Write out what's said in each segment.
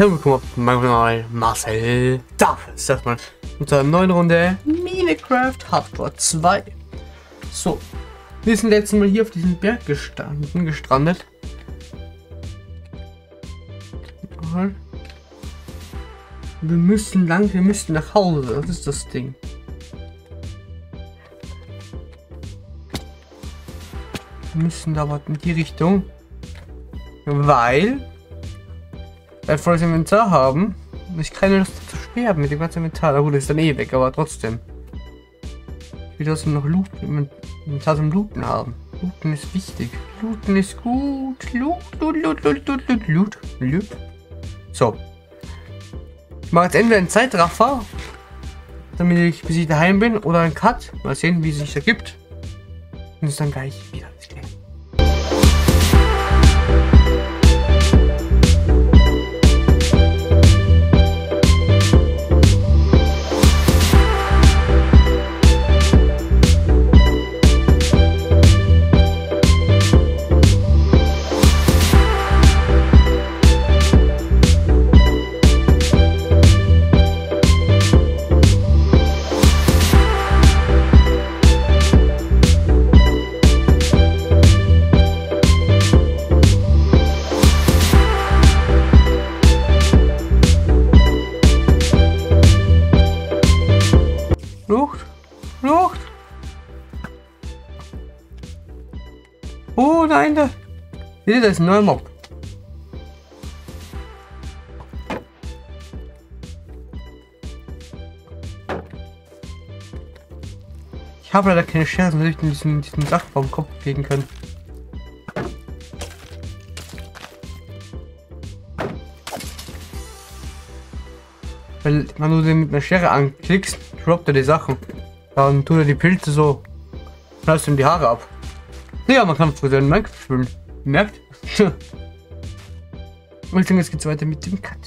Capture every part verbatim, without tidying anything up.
Hallo, willkommen auf meinem Kanal Marcel Darf Es. Das mal mit einer neuen Runde Minecraft Hardcore zwei. So, wir sind letztes Mal hier auf diesem Berg gestanden, gestrandet. Wir müssen lang, wir müssen nach Hause, das ist das Ding. Wir müssen da was in die Richtung, weil... weil wir volles Inventar haben und ich keine Lust zu sterben mit dem ganzen Inventar. Na gut, das ist dann eh weg, aber trotzdem. Ich will trotzdem noch Looten, Inventar zum Looten haben. Looten ist wichtig. Looten ist gut. Loot, loot, loot, loot, loot, loot, loot, loot. So. Ich mache jetzt entweder einen Zeitraffer, damit ich bis ich daheim bin, oder einen Cut. Mal sehen, wie es sich ergibt. Und ist dann gleich wieder. Lucht, Lucht. Oh nein, da. Hier, das ist ein neuer Mob. Ich habe leider keine Scherzen, dass ich diesen, diesen Dachbaum Kopf kriegen können. Weil wenn du den mit einer Schere anklickst, droppt er die Sachen. Dann tut er die Pilze so, reißt ihm die Haare ab. Ja, man kann früher in Minecraft spielen. Merkt? Und ich denke, jetzt geht's weiter mit dem Cut.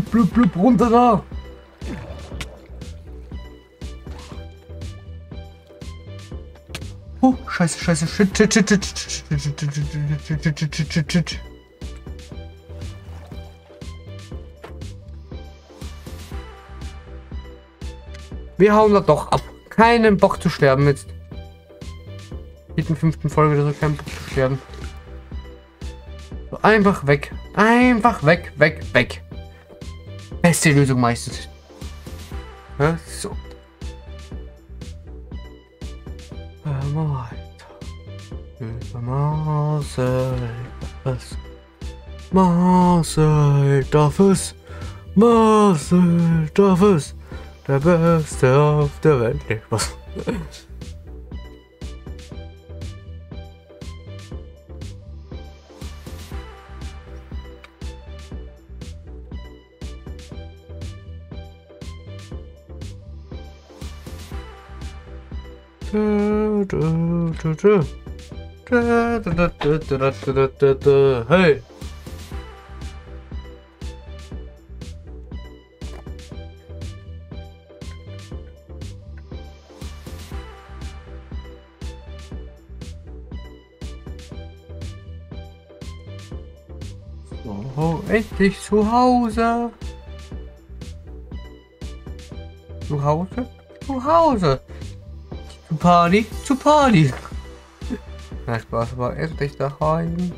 Blub, blub, blub, runter da! Oh, scheiße, scheiße, shit, shit, shit, shit, shit, shit, shit. Wir hauen da doch ab. Keinen Bock zu sterben jetzt. Jeden fünften Folge oder so, keinen Bock zu sterben. So, einfach weg. Einfach weg, weg, weg. Beste Lösung meistens. Ja, so. Marcel darf es. Marcel darf es. Marcel darf es. Der Beste auf der Welt. Nee, was? Hey! So, endlich zu Hause! Zu Hause? Zu Hause! Zu Party, zu Party! Na Spaß, aber erst recht daheim.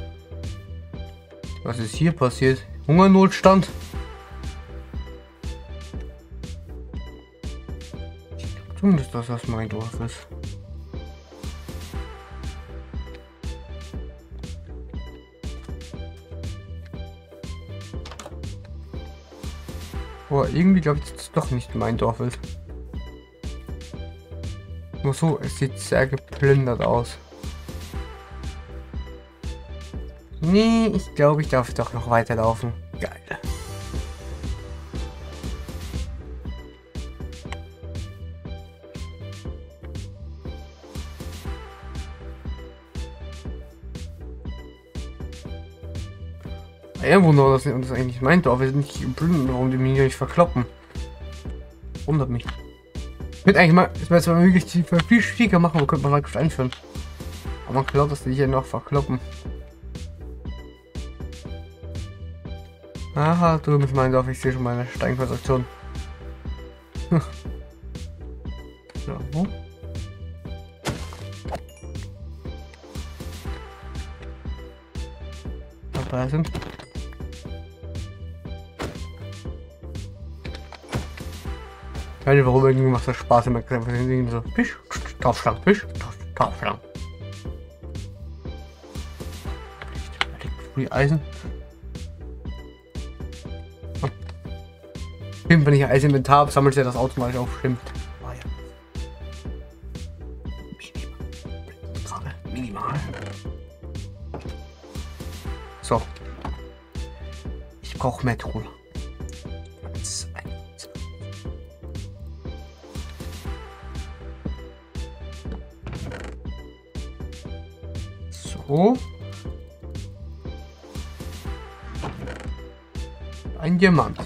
Was ist hier passiert? Hungernotstand? Ich glaube zumindest, dass das mein Dorf ist. Boah, irgendwie glaube ich, dass es doch nicht mein Dorf ist. Nur so, es sieht sehr geplündert aus. Nee, ich glaube, ich darf doch noch weiterlaufen. Geil. Ja, wunderbar, dass das eigentlich mein Dorf ist. Nicht geplündert, warum die mich nicht verkloppen. Wundert mich. Wird eigentlich mal, ist mir jetzt mal möglich, die viel schwieriger machen, wo könnte man mal einführen. Aber man glaubt, dass die hier noch verkloppen. Aha, drüben ist mein Dorf, ich sehe schon meine Steinkonstruktion. Hm. Ja, wo? Da sind. Ich weiß nicht, warum, irgendwie macht das Spaß im Erklären. Wir sind so, Fisch, Taufschlangen, Fisch, Taufschlangen. Die Eisen. Stimmt, wenn ich ein Eisinventar habe, sammelt ja das automatisch auf. Stimmt. Oh, ja. Minimal. Minimal. So. Ich brauche mehr Truhe. So. Ein Diamant.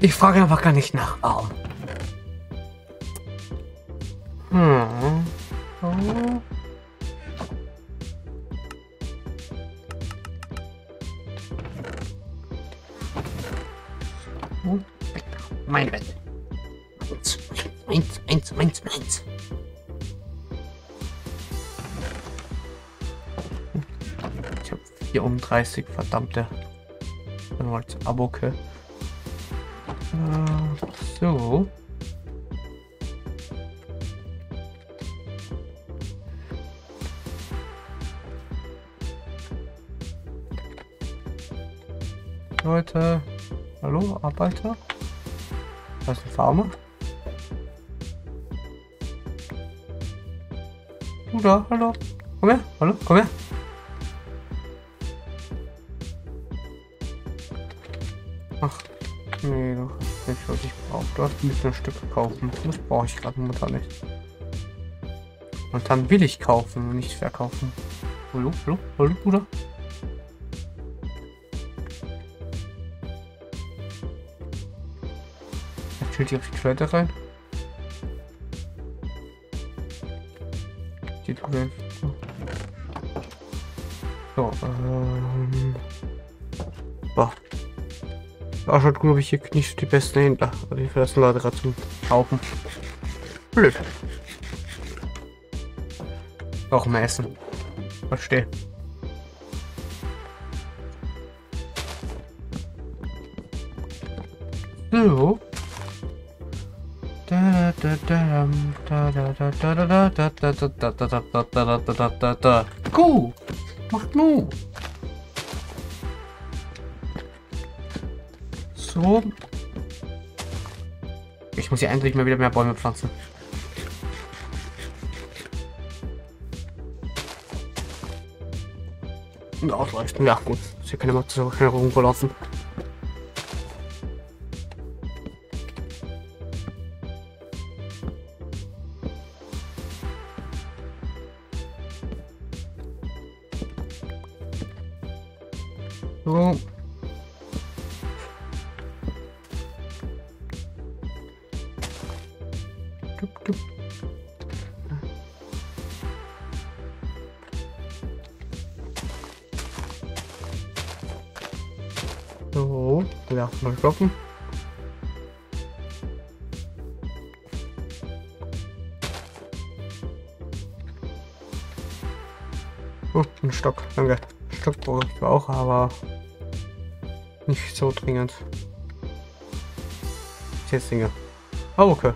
Ich frage einfach gar nicht nach, warum. Hm. Oh. Oh. Mein Bett. Eins, eins, eins, eins, eins. Ich habe vierunddreißig, verdammte. Dann war das Aboke. So. Leute. Hallo, Arbeiter. Das ist ein Farmer. Du da, hallo. Komm her, hallo, komm her. Ach. Nee, du hast nicht, was ich brauche. Du hast ein bisschen Stück kaufen. Das brauche ich gerade momentan nicht. Momentan will ich kaufen und nicht verkaufen. Hallo, hallo, hallo, Bruder. Ich will die auf die Toilette rein. Die Toilette. So, ähm. Boah. Auch schon gut, ob ich hier nicht die besten Händler. Also ich verlasse Leute gerade zum Kaufen. Blöd. Auch mehr Essen. Verstehe. So. Da da da da da da da da da da da da da da da. Kuh! Macht Mu! So. Ich muss hier endlich mal wieder mehr Bäume pflanzen. Und ausleuchten. Ja gut, hier kann man so schnell rumlaufen. So. Tup, tup. So, ja, mal kloppen. Oh, ein Stock, danke. Stock brauche ich auch, aber nicht so dringend. Jetzt Dinge. Ah, oh, okay.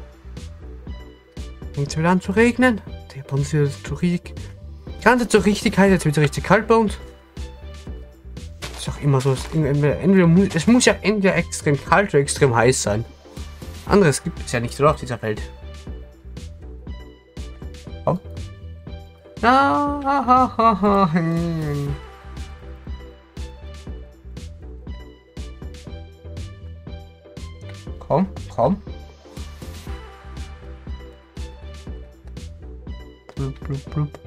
Fängt es wieder an zu regnen. Der Bund ist wieder zu riesig. Ganz jetzt so richtig heiß, jetzt wird es richtig kalt bei uns. Ist auch immer so, es, entweder, entweder, es muss ja entweder extrem kalt oder extrem heiß sein. Anderes gibt es ja nicht so auf dieser Welt. Oh. Ah, ah, ah, ah, hm. Komm, komm. Blub, blub, blub.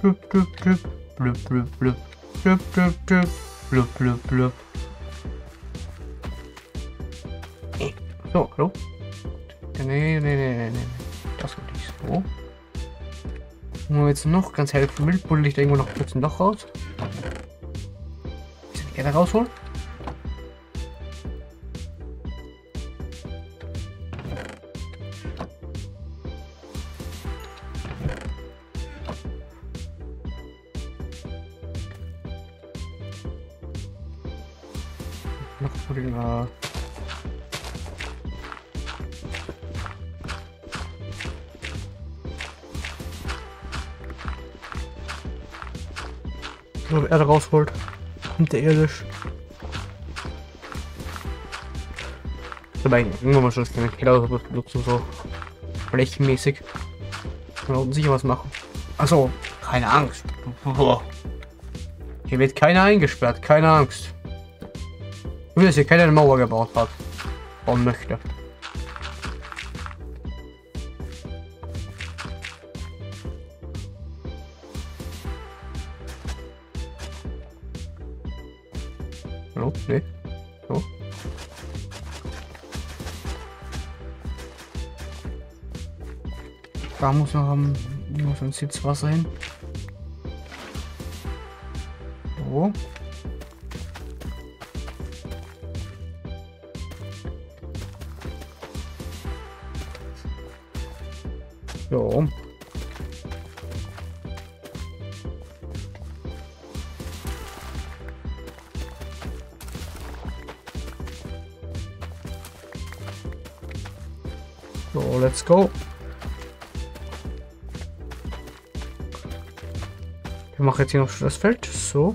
Blub, blub, blub. Blub, blub, blub. Blub, blub, blub. Blub, blub, blub. So, hallo? Nee, nee, nee, nee, nee. Das wollte ich so. Nur jetzt noch ganz helfen will, buddel ich da irgendwo noch kurz ein Loch raus. Ich kann gerne rausholen. Noch Pudding, äh so, Erde rausholt. Unterirdisch. Aber irgendwann mal schon das kleine Keller nutzen, so flächenmäßig. Kann man unten sicher was machen. Achso, keine Angst. Hier wird keiner eingesperrt, keine Angst. Nur, dass hier keiner eine Mauer gebaut hat. Bauen möchte. Hallo? Nee. So. Da muss noch am, muss ein Sitzwasser hin. So. So. So, let's go. Wir machen jetzt hier noch das Feld. So.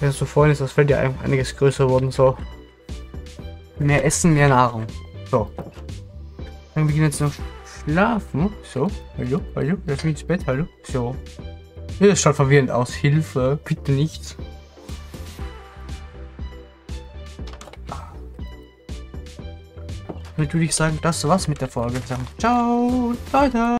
Ja, so vorhin ist das Feld ja einiges größer geworden. So. Mehr Essen, mehr Nahrung. So. Dann beginnen jetzt noch schlafen. So. Hallo, hallo. Lass mich ins Bett. Hallo. So. Ja, das schaut verwirrend aus. Hilfe. Bitte nicht. Natürlich sagen, das war's mit der Folge. Ciao, Leute.